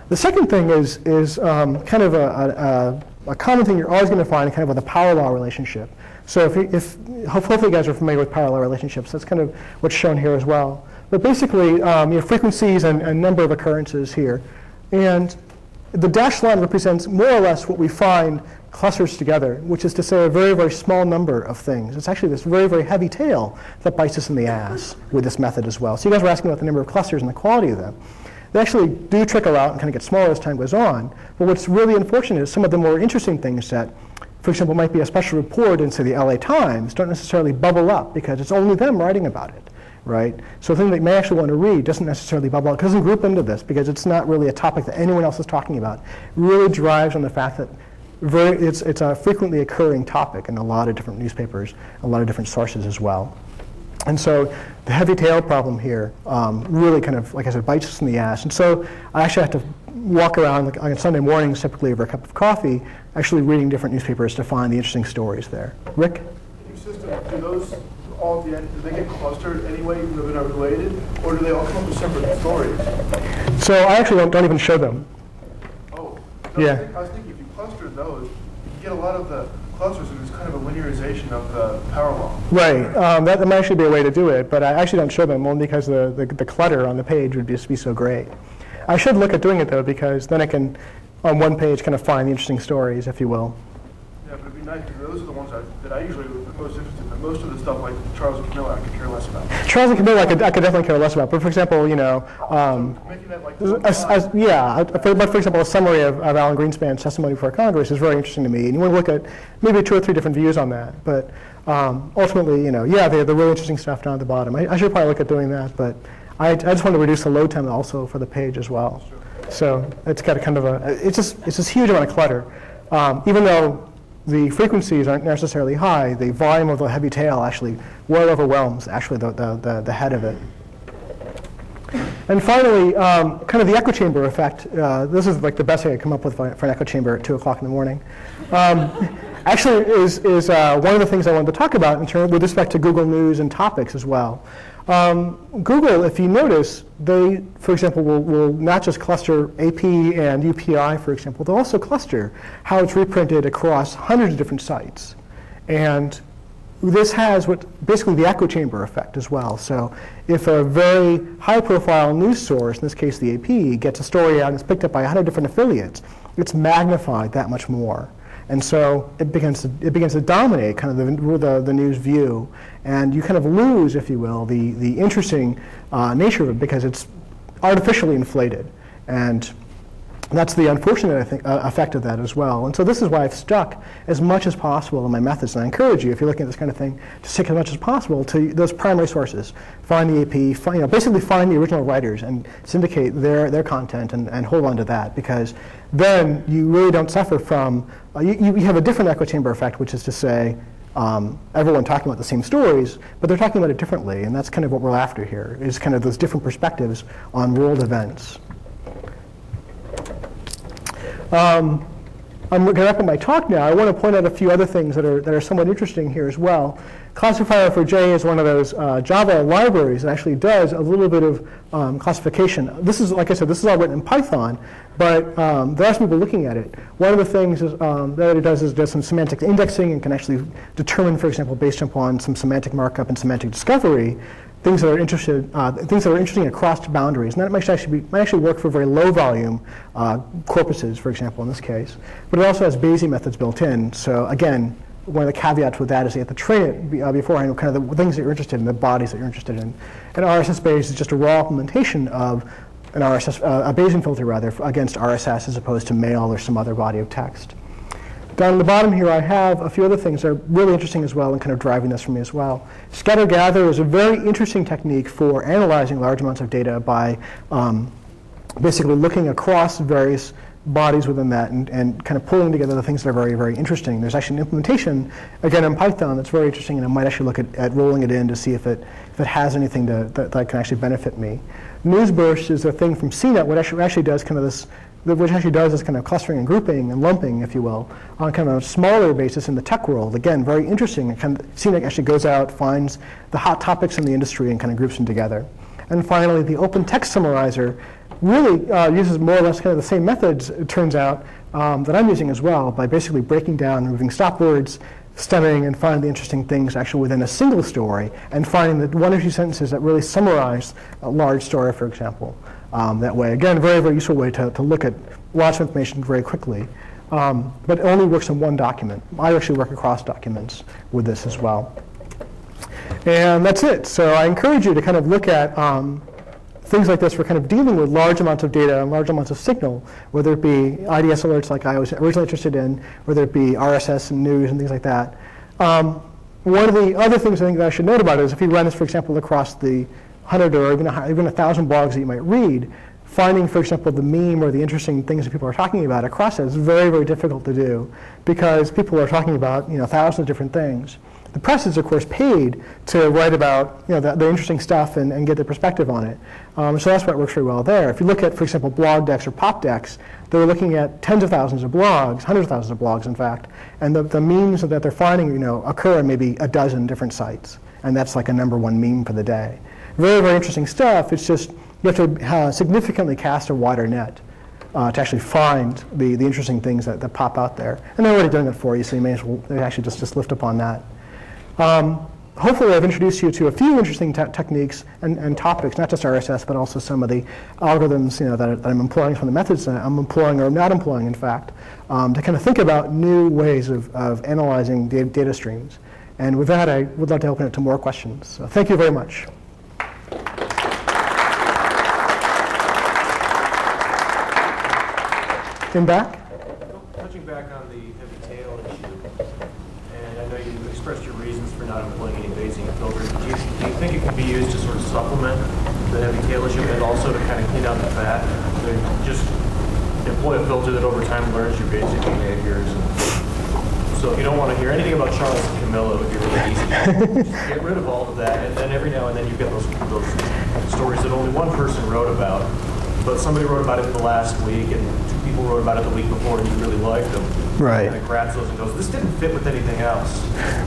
The second thing is kind of a common thing you're always going to find, kind of with a power law relationship. So hopefully you guys are familiar with power law relationships. That's kind of what's shown here as well. But basically, you have frequencies and number of occurrences here. And the dashed line represents more or less what we find clusters together, which is to say a very, very small number of things. It's actually this very, very heavy tail that bites us in the ass with this method as well. So you guys were asking about the number of clusters and the quality of them. They actually do trickle out and kind of get smaller as time goes on. But what's really unfortunate is some of the more interesting things that, for example, might be a special report in, say, the LA Times, don't necessarily bubble up because it's only them writing about it. right? So the thing that you may actually want to read doesn't necessarily bubble out, doesn't group into this, because it's not really a topic that anyone else is talking about. It really derives on the fact that it's a frequently occurring topic in a lot of different newspapers, a lot of different sources as well. And so the heavy tail problem here really kind of, like I said, bites us in the ass. And so I actually have to walk around like, on Sunday mornings, typically over a cup of coffee, actually reading different newspapers to find the interesting stories there. Rick? Do those all at the end, do they get clustered anyway, even though they're not related? Or do they all come up with separate stories? So I actually don't even show them. Oh. No, yeah. I was thinking if you cluster those, you get a lot of the clusters, and it's kind of a linearization of the power law. Right. That might actually be a way to do it, but I actually don't show them, only because the clutter on the page would just be so great. I should look at doing it, though, because then I can, on one page, kind of find the interesting stories, if you will. Yeah, but it'd be nice, because those are the ones that I usually would be most interested in. Most of the stuff, like Charles and Camilla, I could care less about. Charles and Camilla, I could definitely care less about. But for example, you know, making that like for example, a summary of Alan Greenspan's testimony before Congress is very interesting to me, and you want to look at maybe 2 or 3 different views on that. But ultimately, you know, yeah, they have the really interesting stuff down at the bottom. I should probably look at doing that, but I just want to reduce the load time also for the page as well. Sure. So it's got a kind of it's this huge amount of clutter, even though the frequencies aren't necessarily high, the volume of the heavy tail actually well overwhelms actually the head of it. And finally, kind of the echo chamber effect. This is like the best thing I come up with for an echo chamber at 2 o'clock in the morning. Actually is one of the things I wanted to talk about in terms with respect to Google News and topics as well. Google, if you notice, they, for example, will not just cluster AP and UPI, for example, they'll also cluster how it's reprinted across hundreds of different sites. And this has what basically the echo chamber effect as well. So if a very high-profile news source, in this case the AP, gets a story out and it's picked up by 100 different affiliates, it's magnified that much more. And so it begins to dominate kind of the news view, and you kind of lose, if you will, the interesting nature of it because it's artificially inflated, and that's the unfortunate, I think, effect of that as well. And so this is why I've stuck as much as possible in my methods, and I encourage you, if you're looking at this kind of thing, to stick as much as possible to those primary sources. Find the AP, basically find the original writers and syndicate their content and hold on to that, because then you really don't suffer from, you have a different echo chamber effect, which is to say, everyone talking about the same stories, but they're talking about it differently, and that's kind of what we're after here, is kind of those different perspectives on world events. I'm going to wrap up my talk now. I want to point out a few other things that are somewhat interesting here as well. Classifier for J is one of those Java libraries that actually does a little bit of classification. This is, like I said, this is all written in Python, but there are some people looking at it. One of the things is, that it does is does some semantic indexing and can actually determine, for example, based upon some semantic markup and semantic discovery, things that are interesting across boundaries, and that might actually work for very low volume corpuses, for example, in this case. But it also has Bayesian methods built in. So again, one of the caveats with that is you have to train it beforehand, kind of the things that you're interested in, the bodies that you're interested in. And RSS-based is just a raw implementation of an RSS, a Bayesian filter rather, against RSS as opposed to mail or some other body of text. Down at the bottom here, I have a few other things that are really interesting as well and kind of driving this for me as well. Scatter-gather is a very interesting technique for analyzing large amounts of data by basically looking across various bodies within that and kind of pulling together the things that are very, very interesting. There's actually an implementation, again, in Python that's very interesting, and I might actually look at rolling it in to see if it has anything that can actually benefit me. Newsburst is a thing from CNET, which actually does this kind of clustering and grouping and lumping, if you will, on kind of a smaller basis in the tech world. Again, very interesting. It kind of CNET actually goes out, finds the hot topics in the industry, and kind of groups them together. And finally, the Open Text Summarizer really uses more or less kind of the same methods, it turns out, that I'm using as well, by basically breaking down and removing stop words, stemming, and finding the interesting things actually within a single story, and finding the 1 or 2 sentences that really summarize a large story, for example. That way. Again, very, very useful way to look at lots of information very quickly. But it only works in one document. I actually work across documents with this as well. And that's it. So I encourage you to kind of look at things like this for kind of dealing with large amounts of data and large amounts of signal, whether it be IDS alerts like I was originally interested in, whether it be RSS and news and things like that. One of the other things I think that I should note about it is if you run this, for example, across the 100 or even 1,000 blogs that you might read, finding, for example, the meme or the interesting things that people are talking about across it is very, very difficult to do because people are talking about, you know, thousands of different things. The press is, of course, paid to write about, you know, the interesting stuff and get their perspective on it. So that's what works very well there. If you look at, for example, blogdex or popdex, they're looking at tens of thousands of blogs, hundreds of thousands of blogs, in fact, and the memes that they're finding, you know, occur in maybe a dozen different sites, and that's like a #1 meme for the day. Very, very interesting stuff. It's just you have to significantly cast a wider net to actually find the interesting things that pop out there, and they're already doing it for you, so you may as well actually just lift upon that. Hopefully I've introduced you to a few interesting techniques and topics, not just RSS, but also some of the algorithms, you know, that I'm employing, from the methods that I'm employing or not employing, in fact, to kind of think about new ways of analyzing data streams. And with that, I would like to open it to more questions. So thank you very much. In back? Touching back on the heavy tail issue, and I know you expressed your reasons for not employing any Bayesian filters. Do you think it could be used to sort of supplement the heavy tail issue and also to kind of clean out the fat? So just employ a filter that over time learns your Bayesian behaviors. And so if you don't want to hear anything about Charles and Camilla, it would be really easy. Just get rid of all of that, and then every now and then you get those stories that only one person wrote about, but somebody wrote about it the last week, and two people wrote about it the week before, and you really liked them. Right. And it grabs those and goes, this didn't fit with anything else.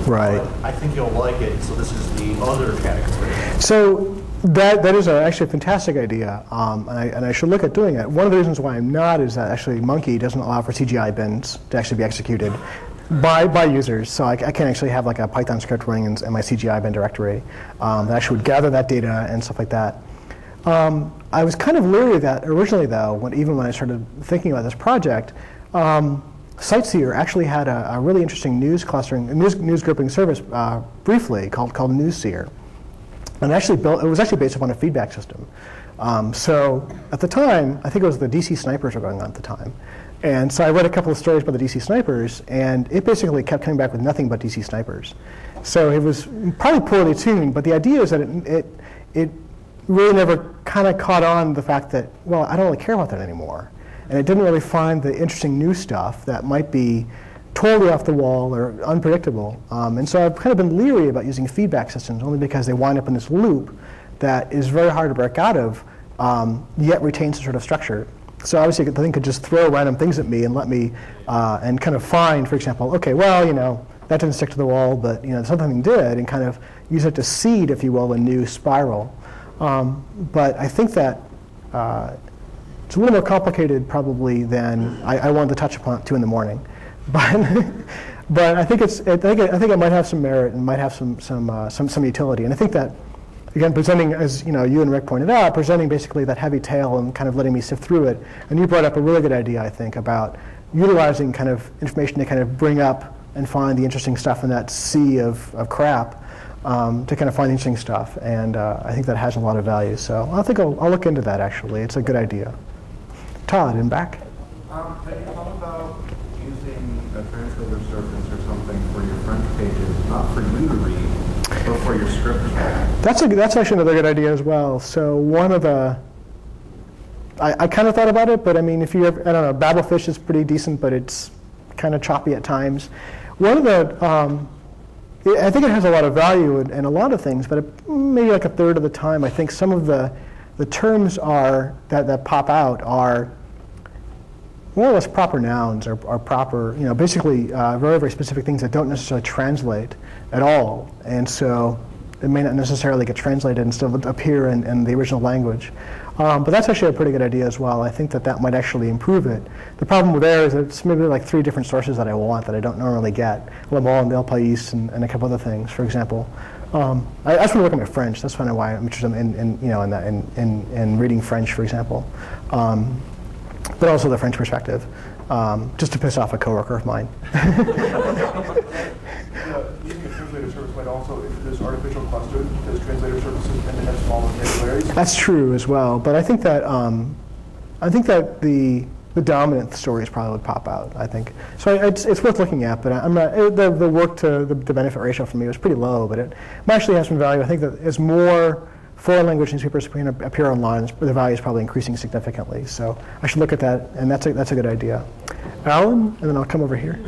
Right. But I think you'll like it, so this is the other category. So that is actually a fantastic idea, and I should look at doing it. One of the reasons why I'm not is that actually Monkey doesn't allow for CGI bins to actually be executed by users, so I can't actually have like a Python script running in my CGI bin directory that actually would gather that data and stuff like that. I was kind of leery of that originally, though, even when I started thinking about this project. Sightseer actually had a really interesting news grouping service briefly called Newsseer, and it was actually based upon a feedback system. So at the time, I think it was the DC Snipers were going on at the time, and so I read a couple of stories by the DC Snipers, and it basically kept coming back with nothing but DC Snipers. So it was probably poorly tuned, but the idea is that it really never kind of caught on the fact that, well, I don't really care about that anymore. And it didn't really find the interesting new stuff that might be totally off the wall or unpredictable. And so I've kind of been leery about using feedback systems only because they wind up in this loop that is very hard to break out of, yet retains some sort of structure. So obviously the thing could just throw random things at me and let me, and kind of find, for example, okay, well, you know, that didn't stick to the wall, but you know, something did, and kind of use it to seed, if you will, a new spiral. But I think that it's a little more complicated probably than I wanted to touch upon at 2 in the morning, but but I think I think it might have some merit and might have some utility. And I think that, again, presenting, as you know, you and Rick pointed out, presenting basically that heavy tail and kind of letting me sift through it. And you brought up a really good idea, I think, about utilizing kind of information to kind of bring up and find the interesting stuff in that sea of crap. To kind of find interesting stuff, and I think that has a lot of value. So I think I'll look into that. Actually, it's a good idea. Todd, in back. Have you thought about using a translator service or something for your French pages, not for you to read, but for your script? That's actually another good idea as well. So one of the I kind of thought about it, but I mean, if you ever, I don't know, Babelfish is pretty decent, but it's kind of choppy at times. One of the I think it has a lot of value in a lot of things, but maybe like a third of the time, I think some of the terms are that pop out are more or less proper nouns, or proper, you know, basically very, very specific things that don't necessarily translate at all, and so it may not necessarily get translated and still appear in the original language. But that's actually a pretty good idea as well. I think that might actually improve it. The problem there is that it's maybe like 3 different sources that I want that I don't normally get. Le Monde, El País, and a couple other things, for example. I just want to work on my French. That's kind of why I'm interested in reading French, for example. But also the French perspective, just to piss off a coworker of mine. Also introduce artificial clusters because translator services tend to have smaller vocabularies. That's true as well, but I think that the the dominant stories probably would pop out, I think. So it's worth looking at, but I'm not, the work to the benefit ratio for me was pretty low, but it actually has some value. I think that as more foreign language newspapers appear online, the value is probably increasing significantly. So I should look at that, and that's a good idea. Alan, and then I'll come over here.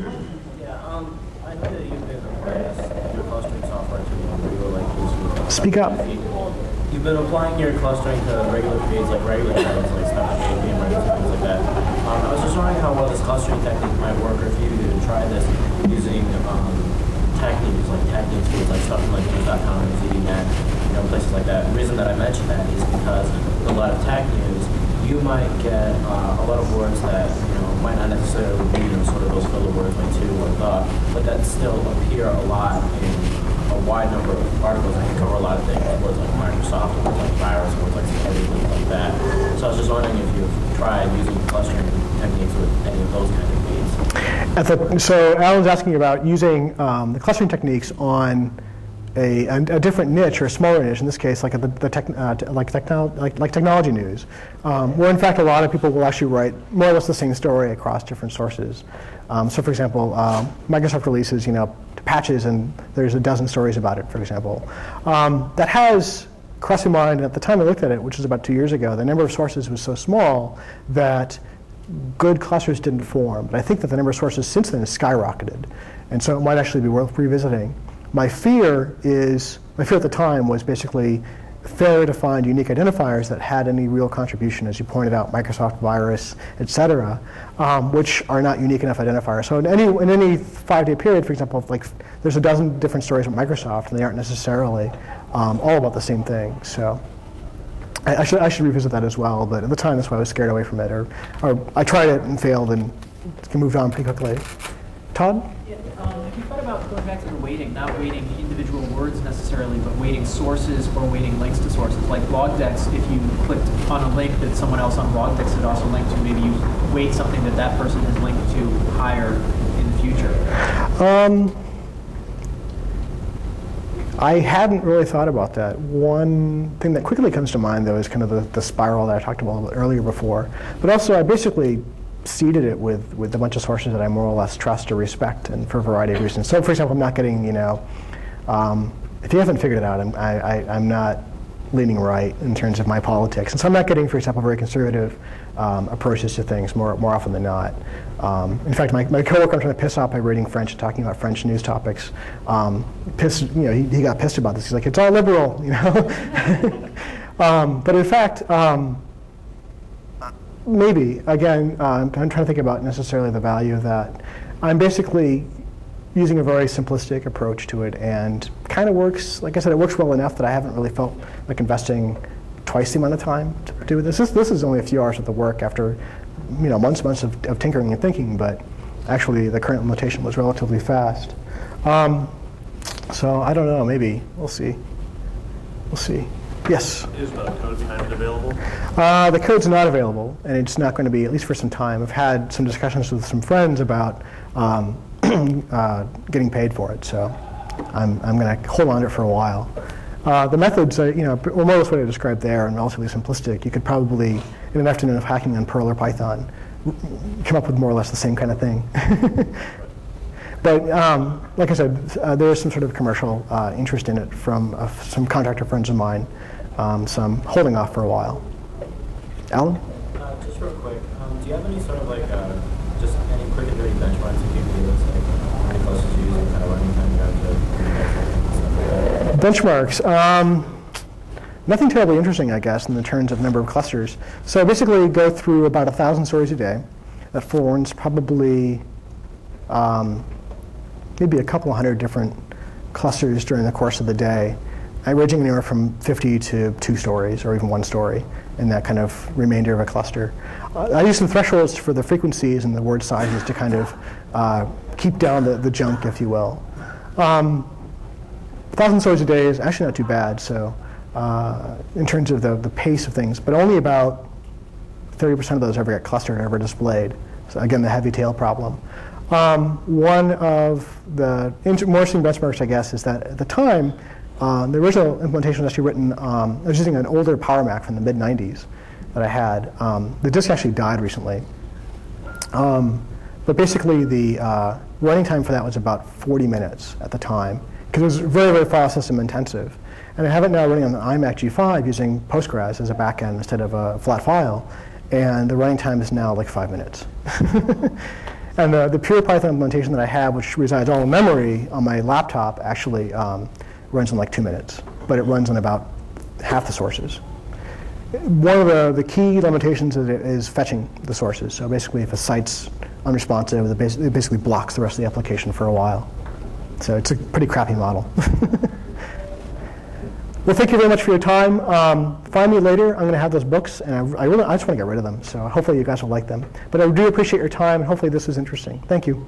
Yeah, I know that you've been applying your clustering software to regular languages. Speak up. You've been applying your clustering to regular fields, like regular titles, like stuff like APM ratings and things like that. I was just wondering how well this clustering technique might work, or if you even try this using techniques, like tag-names fields, like stuff like News.com and ZDNet. You know, places like that. The reason that I mention that is because with a lot of tech news, you might get a lot of words that might not necessarily be sort of those filler words like to or the, but that still appear a lot in a wide number of articles that can cover a lot of things, words like Microsoft, words like virus, words like everything like that. So I was just wondering if you've tried using clustering techniques with any of those kind of needs. So Alan's asking about using the clustering techniques on a different niche or a smaller niche, in this case, like technology news, where in fact a lot of people will actually write more or less the same story across different sources. So, for example, Microsoft releases patches, and there's a dozen stories about it, for example. That has crossed my mind at the time I looked at it, which was about 2 years ago. The number of sources was so small that good clusters didn't form. But I think that the number of sources since then has skyrocketed, and so it might actually be worth revisiting. My fear at the time was basically failure to find unique identifiers that had any real contribution, as you pointed out, Microsoft virus, et cetera, which are not unique enough identifiers. So in any 5-day period, for example, like there's a dozen different stories with Microsoft, and they aren't necessarily all about the same thing. So I should revisit that as well. But at the time, that's why I was scared away from it, or I tried it and failed and moved on pretty quickly. Todd? Yeah, have you thought about going back to the weighting, not weighting individual words necessarily, but weighting sources or weighting links to sources? Like blogdex, if you clicked on a link that someone else on blogdex had also linked to, maybe you weight something that that person has linked to higher in the future. I hadn't really thought about that. One thing that quickly comes to mind, though, is kind of the spiral that I talked about earlier before. But also, I basically seeded it with a bunch of sources that I more or less trust or respect, and for a variety of reasons. So, for example, I'm not getting, if you haven't figured it out, I'm not leaning right in terms of my politics. And so I'm not getting, for example, very conservative approaches to things more often than not. In fact, my coworker I'm trying to piss off by reading French and talking about French news topics. He got pissed about this. He's like, it's all liberal, but in fact, maybe. Again, I'm trying to think about necessarily the value of that. I'm basically using a very simplistic approach to it, and kind of works, like I said, it works well enough that I haven't really felt like investing twice the amount of time to do this. This is only a few hours worth of work after months of tinkering and thinking, but actually the current implementation was relatively fast. So I don't know, maybe. We'll see. Yes? Is the code timed available? The code's not available, and it's not going to be, at least for some time. I've had some discussions with some friends about getting paid for it, so I'm going to hold on to it for a while. The methods are, more or less what I described there, and relatively simplistic. You could probably, in an afternoon of hacking on Perl or Python, come up with more or less the same kind of thing. But like I said, there is some sort of commercial interest in it from some contractor friends of mine, so I'm holding off for a while. Alan? Just real quick, do you have any sort of just any quick and dirty benchmarks that you can use, like any closest you use and kind of running time you have to benchmarks? Nothing terribly interesting, I guess, in the terms of number of clusters. So basically, go through about 1,000 stories a day. That forms probably maybe a couple hundred different clusters during the course of the day, ranging anywhere from 50 to 2 stories or even 1 story in that kind of remainder of a cluster. I use some thresholds for the frequencies and the word sizes to kind of keep down the junk, if you will. 1,000 stories a day is actually not too bad, so in terms of the pace of things, but only about 30% of those ever get clustered or ever displayed. So again, the heavy tail problem. One of the more interesting benchmarks, I guess, is that at the time, the original implementation was actually written, I was using an older Power Mac from the mid-90s that I had. The disk actually died recently. But basically, the running time for that was about 40 minutes at the time, because it was very, very file system intensive. And I have it now running on the iMac G5 using Postgres as a backend instead of a flat file. And the running time is now like 5 minutes. And the pure Python implementation that I have, which resides all in memory on my laptop, actually runs in like 2 minutes. But it runs on about half the sources. One of the key limitations is fetching the sources. So basically, if a site's unresponsive, it basically blocks the rest of the application for a while. So it's a pretty crappy model. Well, thank you very much for your time. Find me later. I'm going to have those books, and I just want to get rid of them. So hopefully you guys will like them. But I do appreciate your time, and hopefully this is interesting. Thank you.